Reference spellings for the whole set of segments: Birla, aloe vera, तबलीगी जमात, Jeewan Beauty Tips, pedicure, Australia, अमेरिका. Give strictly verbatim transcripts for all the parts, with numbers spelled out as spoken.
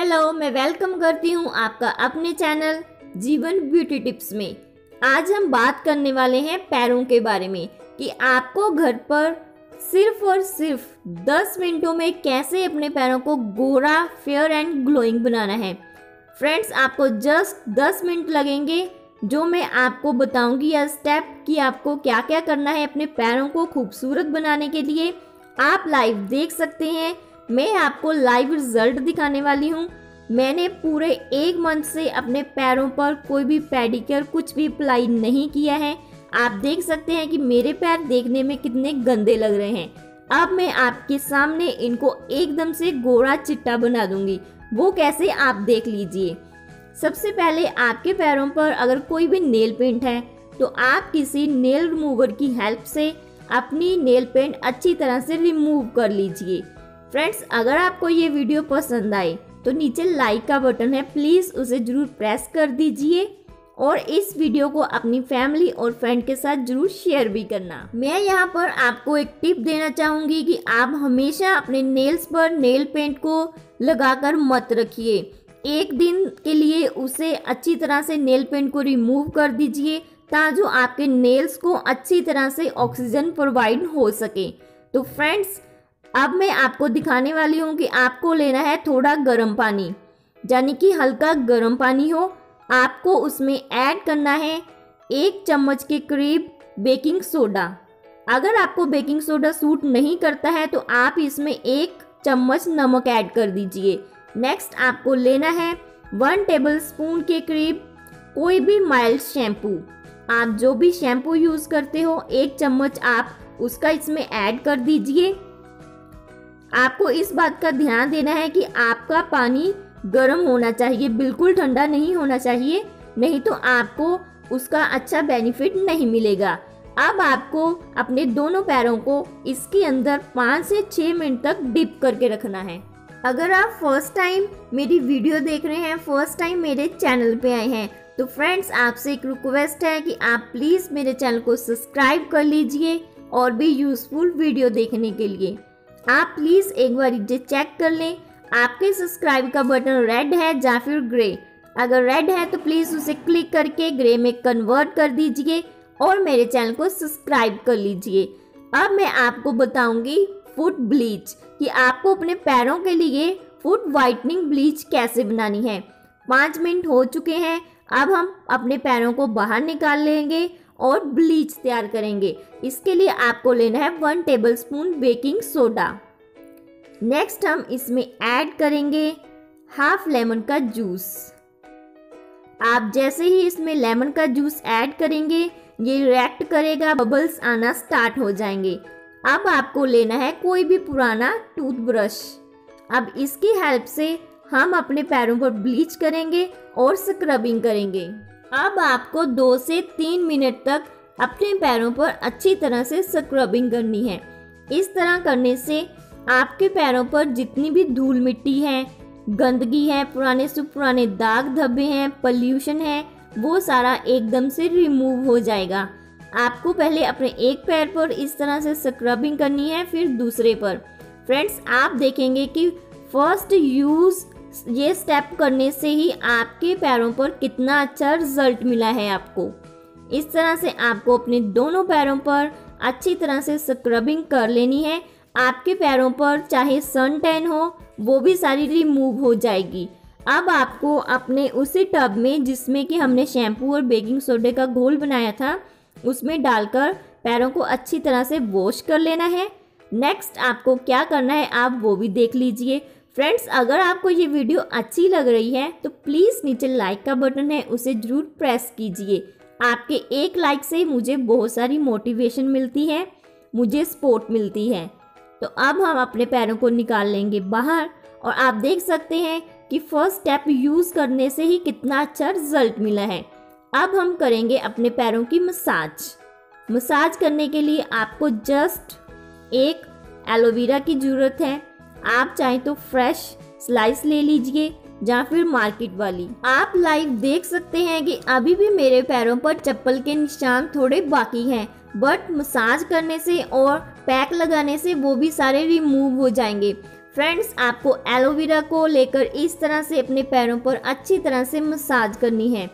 Hello, मैं welcome करती हूँ आपका अपने चैनल जीवन ब्यूटी टिप्स में। आज हम बात करने वाले हैं पैरों के बारे में कि आपको घर पर सिर्फ और सिर्फ दस मिनटों में कैसे अपने पैरों को गोरा, फेयर एंड ग्लोइंग बनाना है। फ्रेंड्स, आपको जस्ट दस मिनट लगेंगे जो मैं आपको बताऊंगी या स्टेप कि आपको क्या क्या करना है अपने पैरों को खूबसूरत बनाने के लिए। आप लाइव देख सकते हैं, मैं आपको लाइव रिजल्ट दिखाने वाली हूँ। मैंने पूरे एक मंथ से अपने पैरों पर कोई भी पेडिक्योर कुछ भी अप्लाई नहीं किया है। आप देख सकते हैं कि मेरे पैर देखने में कितने गंदे लग रहे हैं। अब मैं आपके सामने इनको एकदम से गोरा चिट्टा बना दूंगी, वो कैसे आप देख लीजिए। सबसे पहले आपके पैरों पर अगर कोई भी नेल पेंट है तो आप किसी नेल रिमूवर की हेल्प से अपनी नेल पेंट अच्छी तरह से रिमूव कर लीजिए। फ्रेंड्स, अगर आपको ये वीडियो पसंद आए तो नीचे लाइक का बटन है, प्लीज़ उसे ज़रूर प्रेस कर दीजिए और इस वीडियो को अपनी फैमिली और फ्रेंड के साथ जरूर शेयर भी करना। मैं यहाँ पर आपको एक टिप देना चाहूँगी कि आप हमेशा अपने नेल्स पर नेल पेंट को लगाकर मत रखिए। एक दिन के लिए उसे अच्छी तरह से नेल पेंट को रिमूव कर दीजिए ताकि आपके नेल्स को अच्छी तरह से ऑक्सीजन प्रोवाइड हो सके। तो फ्रेंड्स, अब मैं आपको दिखाने वाली हूँ कि आपको लेना है थोड़ा गर्म पानी, यानी कि हल्का गर्म पानी हो। आपको उसमें ऐड करना है एक चम्मच के करीब बेकिंग सोडा। अगर आपको बेकिंग सोडा सूट नहीं करता है तो आप इसमें एक चम्मच नमक ऐड कर दीजिए। नेक्स्ट आपको लेना है वन टेबलस्पून के करीब कोई भी माइल्ड शैम्पू। आप जो भी शैम्पू यूज़ करते हो एक चम्मच आप उसका इसमें ऐड कर दीजिए। आपको इस बात का ध्यान देना है कि आपका पानी गर्म होना चाहिए, बिल्कुल ठंडा नहीं होना चाहिए, नहीं तो आपको उसका अच्छा बेनिफिट नहीं मिलेगा। अब आपको अपने दोनों पैरों को इसके अंदर पाँच से छः मिनट तक डिप करके रखना है। अगर आप फर्स्ट टाइम मेरी वीडियो देख रहे हैं, फर्स्ट टाइम मेरे चैनल पे आए हैं, तो फ्रेंड्स आपसे एक रिक्वेस्ट है कि आप प्लीज़ मेरे चैनल को सब्सक्राइब कर लीजिए और भी यूज़फुल वीडियो देखने के लिए आप प्लीज़ एक बार ये चेक कर लें। आपके सब्सक्राइब का बटन रेड है या फिर ग्रे, अगर रेड है तो प्लीज़ उसे क्लिक करके ग्रे में कन्वर्ट कर दीजिए और मेरे चैनल को सब्सक्राइब कर लीजिए। अब मैं आपको बताऊंगी फुट ब्लीच कि आपको अपने पैरों के लिए फुट वाइटनिंग ब्लीच कैसे बनानी है। पाँच मिनट हो चुके हैं, अब हम अपने पैरों को बाहर निकाल लेंगे और ब्लीच तैयार करेंगे। इसके लिए आपको लेना है one tablespoon baking soda. Next हम इसमें ऐड करेंगे हाफ लेमन का जूस। आप जैसे ही इसमें लेमन का जूस ऐड करेंगे ये रिएक्ट करेगा, बबल्स आना स्टार्ट हो जाएंगे। अब आपको लेना है कोई भी पुराना टूथब्रश। अब इसकी हेल्प से हम अपने पैरों पर ब्लीच करेंगे और स्क्रबिंग करेंगे। अब आपको दो से तीन मिनट तक अपने पैरों पर अच्छी तरह से स्क्रबिंग करनी है। इस तरह करने से आपके पैरों पर जितनी भी धूल मिट्टी है, गंदगी है, पुराने से पुराने दाग धब्बे हैं, पॉल्यूशन है, वो सारा एकदम से रिमूव हो जाएगा। आपको पहले अपने एक पैर पर इस तरह से स्क्रबिंग करनी है, फिर दूसरे पर। फ्रेंड्स, आप देखेंगे कि फर्स्ट यूज़ ये स्टेप करने से ही आपके पैरों पर कितना अच्छा रिजल्ट मिला है। आपको इस तरह से आपको अपने दोनों पैरों पर अच्छी तरह से स्क्रबिंग कर लेनी है। आपके पैरों पर चाहे सन टैन हो वो भी सारी रिमूव हो जाएगी। अब आपको अपने उसी टब में जिसमें कि हमने शैम्पू और बेकिंग सोडे का घोल बनाया था उसमें डालकर पैरों को अच्छी तरह से वॉश कर लेना है। नेक्स्ट आपको क्या करना है आप वो भी देख लीजिए। फ्रेंड्स, अगर आपको ये वीडियो अच्छी लग रही है तो प्लीज़ नीचे लाइक का बटन है उसे ज़रूर प्रेस कीजिए। आपके एक लाइक से मुझे बहुत सारी मोटिवेशन मिलती है, मुझे सपोर्ट मिलती है। तो अब हम अपने पैरों को निकाल लेंगे बाहर और आप देख सकते हैं कि फर्स्ट स्टेप यूज़ करने से ही कितना अच्छा रिजल्ट मिला है। अब हम करेंगे अपने पैरों की मसाज। मसाज करने के लिए आपको जस्ट एक एलोवेरा की ज़रूरत है। आप चाहें तो फ्रेश स्लाइस ले लीजिए या फिर मार्केट वाली। आप लाइव देख सकते हैं कि अभी भी मेरे पैरों पर चप्पल के निशान थोड़े बाकी हैं, बट मसाज करने से और पैक लगाने से वो भी सारे रिमूव हो जाएंगे। फ्रेंड्स, आपको एलोवेरा को लेकर इस तरह से अपने पैरों पर अच्छी तरह से मसाज करनी है।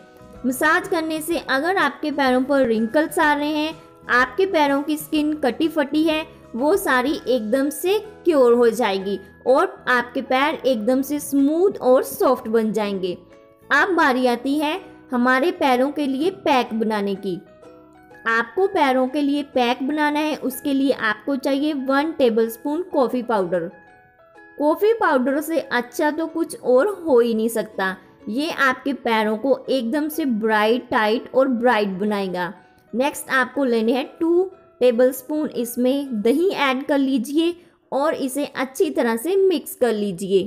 मसाज करने से अगर आपके पैरों पर रिंकल्स आ रहे हैं, आपके पैरों की स्किन कटी फटी है, वो सारी एकदम से क्योर हो जाएगी और आपके पैर एकदम से स्मूथ और सॉफ्ट बन जाएंगे। अब बारी आती है हमारे पैरों के लिए पैक बनाने की। आपको पैरों के लिए पैक बनाना है, उसके लिए आपको चाहिए one tablespoon coffee powder. Coffee powder से अच्छा तो कुछ और हो ही नहीं सकता। ये आपके पैरों को एकदम से ब्राइट टाइट और ब्राइट बनाएगा। नेक्स्ट आपको लेने हैं टू टेबलस्पून, इसमें दही ऐड कर लीजिए और इसे अच्छी तरह से मिक्स कर लीजिए।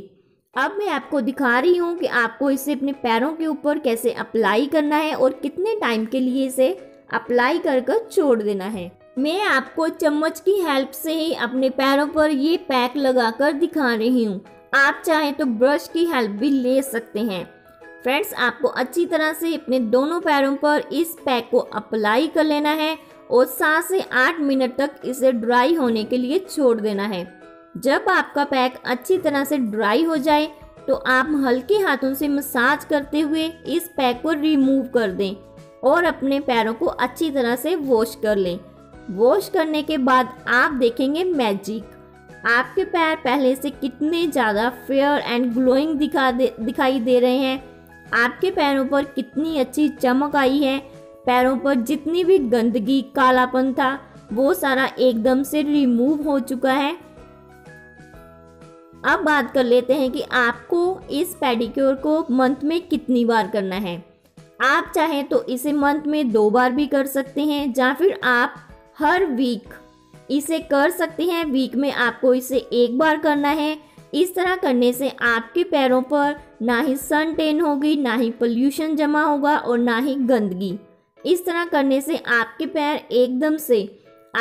अब मैं आपको दिखा रही हूँ कि आपको इसे अपने पैरों के ऊपर कैसे अप्लाई करना है और कितने टाइम के लिए इसे अप्लाई कर कर छोड़ देना है। मैं आपको चम्मच की हेल्प से ही अपने पैरों पर ये पैक लगाकर दिखा रही हूँ। आप चाहे तो ब्रश की हेल्प भी ले सकते हैं। फ्रेंड्स, आपको अच्छी तरह से अपने दोनों पैरों पर इस पैक को अप्लाई कर लेना है और सात से आठ मिनट तक इसे ड्राई होने के लिए छोड़ देना है। जब आपका पैक अच्छी तरह से ड्राई हो जाए तो आप हल्के हाथों से मसाज करते हुए इस पैक को रिमूव कर दें और अपने पैरों को अच्छी तरह से वॉश कर लें। वॉश करने के बाद आप देखेंगे मैजिक, आपके पैर पहले से कितने ज़्यादा फेयर एंड ग्लोइंग दिखा दे दिखाई दे रहे हैं। आपके पैरों पर कितनी अच्छी चमक आई है। पैरों पर जितनी भी गंदगी कालापन था वो सारा एकदम से रिमूव हो चुका है। अब बात कर लेते हैं कि आपको इस पेडिक्योर को मंथ में कितनी बार करना है। आप चाहें तो इसे मंथ में दो बार भी कर सकते हैं या फिर आप हर वीक इसे कर सकते हैं। वीक में आपको इसे एक बार करना है। इस तरह करने से आपके पैरों पर ना ही सन टेन होगी, ना ही पोल्यूशन जमा होगा और ना ही गंदगी। इस तरह करने से आपके पैर एकदम से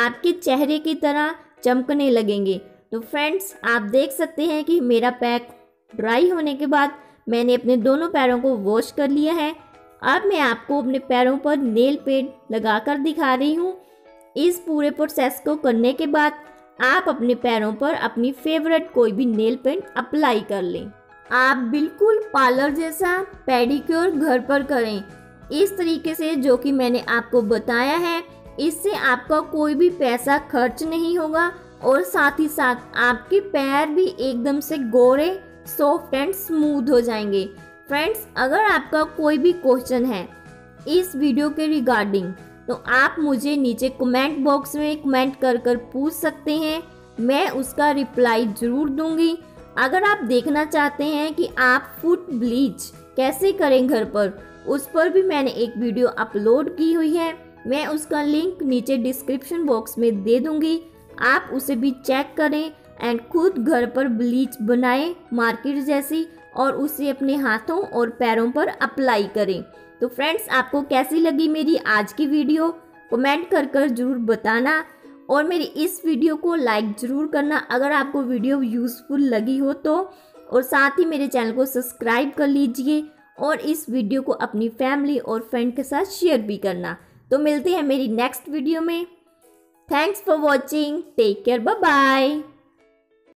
आपके चेहरे की तरह चमकने लगेंगे। तो फ्रेंड्स, आप देख सकते हैं कि मेरा पैक ड्राई होने के बाद मैंने अपने दोनों पैरों को वॉश कर लिया है। अब मैं आपको अपने पैरों पर नेल पेंट लगाकर दिखा रही हूँ। इस पूरे प्रोसेस को करने के बाद आप अपने पैरों पर अपनी फेवरेट कोई भी नेल पेंट अप्लाई कर लें। आप बिल्कुल पार्लर जैसा पेडिक्योर घर पर करें इस तरीके से, जो कि मैंने आपको बताया है। इससे आपका कोई भी पैसा खर्च नहीं होगा और साथ ही साथ आपके पैर भी एकदम से गोरे, सॉफ्ट एंड स्मूथ हो जाएंगे। फ्रेंड्स, अगर आपका कोई भी क्वेश्चन है इस वीडियो के रिगार्डिंग तो आप मुझे नीचे कमेंट बॉक्स में कमेंट कर कर पूछ सकते हैं, मैं उसका रिप्लाई ज़रूर दूंगी। अगर आप देखना चाहते हैं कि आप फुट ब्लीच कैसे करें घर पर, उस पर भी मैंने एक वीडियो अपलोड की हुई है। मैं उसका लिंक नीचे डिस्क्रिप्शन बॉक्स में दे दूंगी, आप उसे भी चेक करें एंड खुद घर पर ब्लीच बनाएं मार्केट जैसी और उसे अपने हाथों और पैरों पर अप्लाई करें। तो फ्रेंड्स, आपको कैसी लगी मेरी आज की वीडियो कमेंट कर कर जरूर बताना और मेरी इस वीडियो को लाइक ज़रूर करना अगर आपको वीडियो यूज़फुल लगी हो तो, और साथ ही मेरे चैनल को सब्सक्राइब कर लीजिए और इस वीडियो को अपनी फैमिली और फ्रेंड के साथ शेयर भी करना। तो मिलते हैं मेरी नेक्स्ट वीडियो में। Thanks for watching, take care, bye bye.